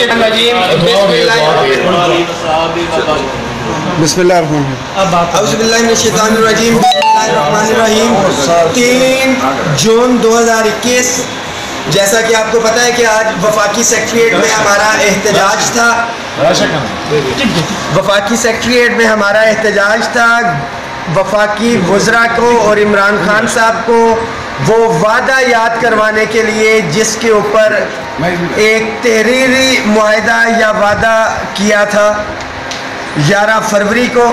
3 जून 2021 जैसा कि आपको पता है कि आज वफाकी सेक्रेटरिएट में हमारा एहतजाज था। वफाकी सेक्रेटरिएट में हमारा एहतजाज था। वफाकी वज़रा को और इमरान खान साहब को वो वादा याद करवाने के लिए जिसके ऊपर एक तहरीरी मुआहदा या वादा किया था 11 फरवरी को।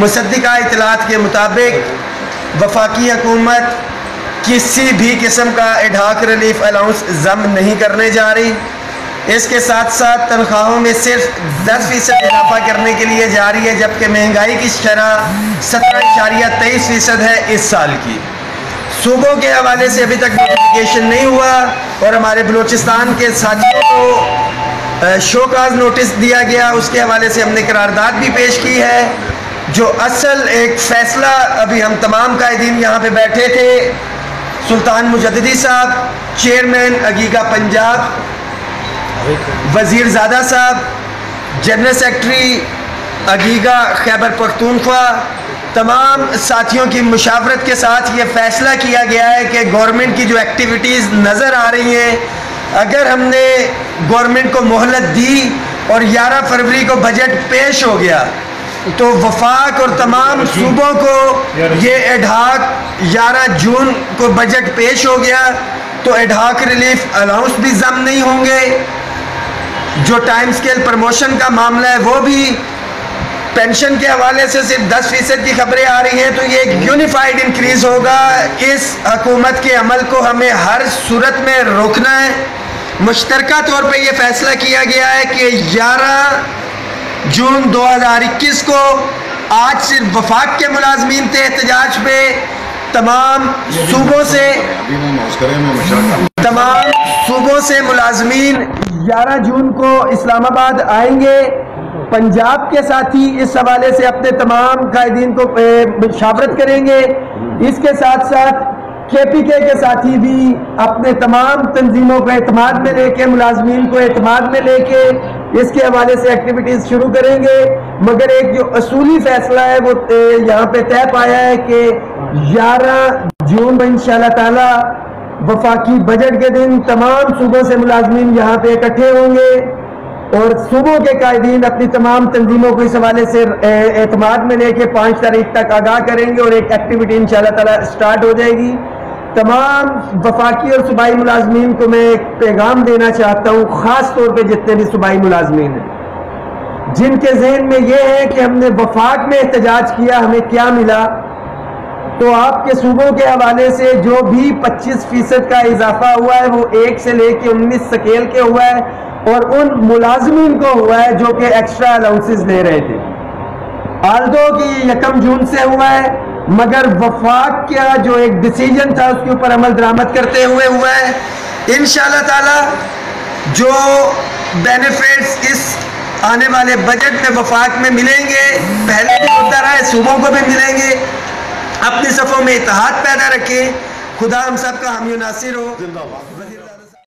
मुसद्दिक़ा इतलात के मुताबिक वफाकी हुकूमत किसी भी किस्म का इडहाक रिलीफ अलाउंस जम नहीं करने जा रही। इसके साथ साथ तनख्वाहों में सिर्फ 10% इजाफा करने के लिए जा रही है, जबकि महंगाई की शरह 17.23% है इस साल की। सूबों के हवाले से अभी तक नोटिफिकेशन नहीं हुआ और हमारे बलूचिस्तान के साथियों को शो काज नोटिस दिया गया, उसके हवाले से हमने करारदाद भी पेश की है। जो असल एक फैसला अभी हम तमाम कायदीन यहाँ पे बैठे थे, सुल्तान मुजद्दिदी साहब चेयरमैन अगीका पंजाब, वज़ीर ज़ादा साहब जनरल सेक्रेटरी अगीगा खैबर पख्तूनख्वा, तमाम साथियों की मुशावरत के साथ ये फ़ैसला किया गया है कि गवर्नमेंट की जो एक्टिविटीज़ नज़र आ रही हैं, अगर हमने गवर्नमेंट को मोहलत दी और 11 फरवरी को बजट पेश हो गया तो वफाक और तमाम सूबों को ये एडहाक 11 जून को बजट पेश हो गया तो एडहाक रिलीफ अलाउंस भी जम नहीं होंगे। जो टाइम स्केल प्रमोशन का मामला है वो भी पेंशन के हवाले से सिर्फ 10% की खबरें आ रही हैं, तो ये एक यूनिफाइड इंक्रीज होगा। इस हकूमत के अमल को हमें हर सूरत में रोकना है। मुश्तरका तौर पे ये फैसला किया गया है कि 11 जून 2021 को आज सिर्फ वफाक के मुलाजमीन थे एहतजाज पे, तमाम सूबों से मुलाजमीन 11 जून को इस्लामाबाद आएंगे। पंजाब के साथी इस हवाले से अपने तमाम कायदीन को मुशावरत करेंगे। इसके साथ साथ KPK के साथी भी अपने तमाम तंजीमों को एतमाद में लेके, मुलाजमीन को एतमाद में लेके इसके हवाले से एक्टिविटीज़ शुरू करेंगे। मगर एक जो असूली फैसला है वो यहाँ पे तय पाया है कि 11 जून में इंशाअल्लाह ताला वफाकी बजट के दिन तमाम सूबों से मुलाजमीन यहाँ पे इकट्ठे होंगे और सूबों के कायदीन अपनी तमाम तंजीमों को इस हवाले से एतमाद में लेके 5 तारीख तक आगाह करेंगे और एक एक्टिविटी इंशाअल्लाह ताला स्टार्ट हो जाएगी। तमाम वफाकी और सूबाई मुलाजमीन को मैं एक पैगाम देना चाहता हूँ, ख़ास तौर पे जितने भी सूबाई मुलाजमीन हैं जिनके जहन में यह है कि हमने वफाक में एहतजाज किया, हमें क्या मिला, तो आपके सूबों के हवाले से जो भी 25% का इजाफा हुआ है वो 1 से लेके 19 स्केल के हुआ है और उन मुलाजमीन को हुआ है जो कि एक्स्ट्रा अलाउंसेज ले रहे थे। आल्दो की 1 जून से हुआ है, मगर वफाक का जो एक डिसीजन था उसके ऊपर अमल दरामद करते हुए हुआ है। इंशाअल्लाह ताला जो बेनिफिट्स इस आने वाले बजट में वफाक में मिलेंगे, पहले भी होता रहा है, सूबों को भी मिलेंगे। अपनी सफ़ों में इत्तेहाद पैदा रखें। खुदा हम सब का हामी नासिर हो।